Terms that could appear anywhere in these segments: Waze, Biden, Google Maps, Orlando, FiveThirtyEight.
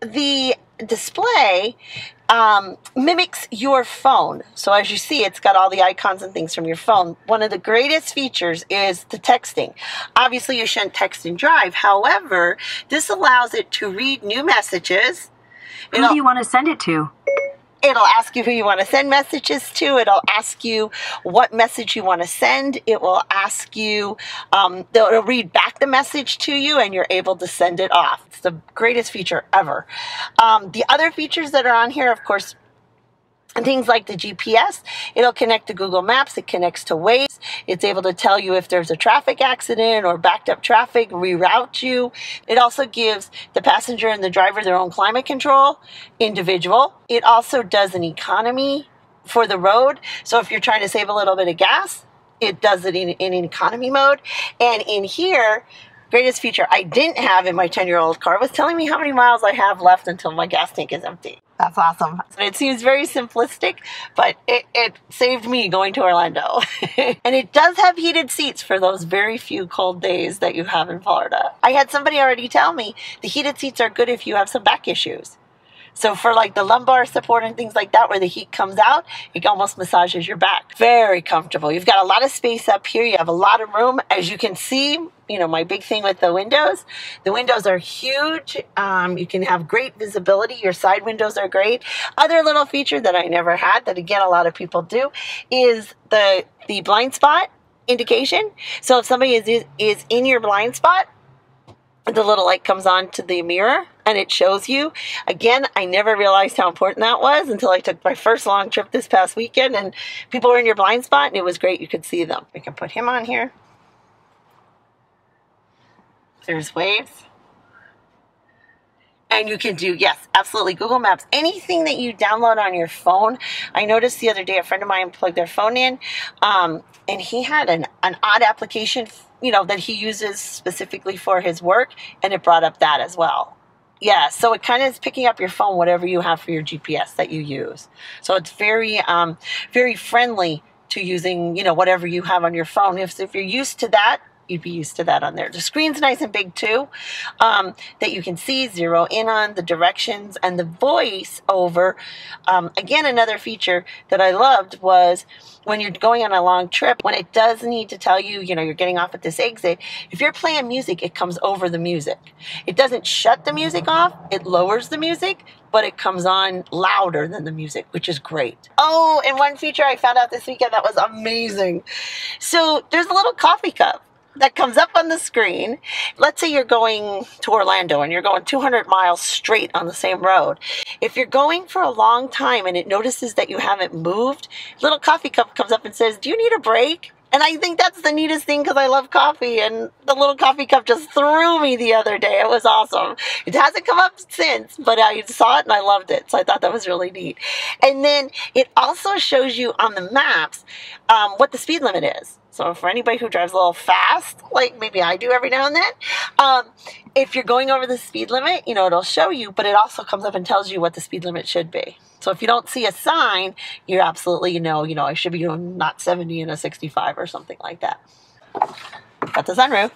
the display mimics your phone. So as you see, it's got all the icons and things from your phone. One of the greatest features is the texting. Obviously, you shouldn't text and drive. However, this allows it to read new messages. Who do you want to send it to? It'll ask you who you want to send messages to. It'll ask you what message you want to send. It will ask you, it'll read back the message to you, and you're able to send it off. It's the greatest feature ever. The other features that are on here, of course, and things like the GPS, it'll connect to Google Maps, it connects to Waze, it's able to tell you if there's a traffic accident or backed up traffic, reroute you. It also gives the passenger and the driver their own climate control, individual. It also does an economy for the road, so if you're trying to save a little bit of gas, it does it in economy mode. And in here, greatest feature I didn't have in my 10-year-old car was telling me how many miles I have left until my gas tank is empty. That's awesome. It seems very simplistic, but it saved me going to Orlando. And it does have heated seats for those very few cold days that you have in Florida. I had somebody already tell me the heated seats are good if you have some back issues. So for like the lumbar support and things like that where the heat comes out, it almost massages your back. Very comfortable. You've got a lot of space up here. You have a lot of room. As you can see, you know, my big thing with the windows are huge. You can have great visibility. Your side windows are great. Other little feature that I never had that, again, a lot of people do is the blind spot indication. So if somebody is in your blind spot, the little light comes on to the mirror and it shows you. Again, I never realized how important that was until I took my first long trip this past weekend and people were in your blind spot and it was great. You could see them. We can put him on here. There's waves. And you can do, yes, absolutely, Google Maps. Anything that you download on your phone. I noticed the other day a friend of mine plugged their phone in and he had an odd application, you know, that he uses specifically for his work, and it brought up that as well. Yeah, so it kind of is picking up your phone, whatever you have for your GPS that you use. So it's very, very friendly to using, you know, whatever you have on your phone. If you're used to that, you'd be used to that on there. The screen's nice and big too, that you can see, zero in on the directions and the voice over. Again, another feature that I loved was when you're going on a long trip, when it does need to tell you, you know, you're getting off at this exit, if you're playing music, it comes over the music. It doesn't shut the music off, it lowers the music, but it comes on louder than the music, which is great. Oh, and one feature I found out this weekend that was amazing. So there's a little coffee cup that comes up on the screen. Let's say you're going to Orlando and you're going 200 miles straight on the same road. If you're going for a long time and it notices that you haven't moved, little coffee cup comes up and says, do you need a break? And I think that's the neatest thing because I love coffee, and the little coffee cup just threw me the other day. It was awesome. It hasn't come up since, but I saw it and I loved it. So I thought that was really neat. And then it also shows you on the maps what the speed limit is. So for anybody who drives a little fast, like maybe I do every now and then, if you're going over the speed limit, you know, it'll show you, but it also comes up and tells you what the speed limit should be. So if you don't see a sign, you're absolutely, you know, I should be doing not 70 and a 65 or something like that. Got the sunroof.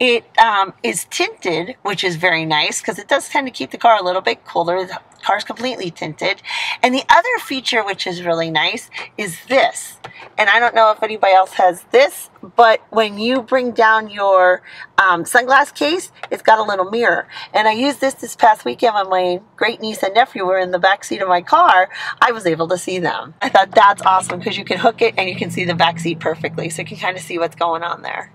It is tinted, which is very nice because it does tend to keep the car a little bit cooler. The car's completely tinted. And the other feature, which is really nice, is this. And I don't know if anybody else has this, but when you bring down your sunglass case, it's got a little mirror. And I used this past weekend when my great niece and nephew were in the backseat of my car. I was able to see them. I thought that's awesome because you can hook it and you can see the backseat perfectly. So you can kind of see what's going on there.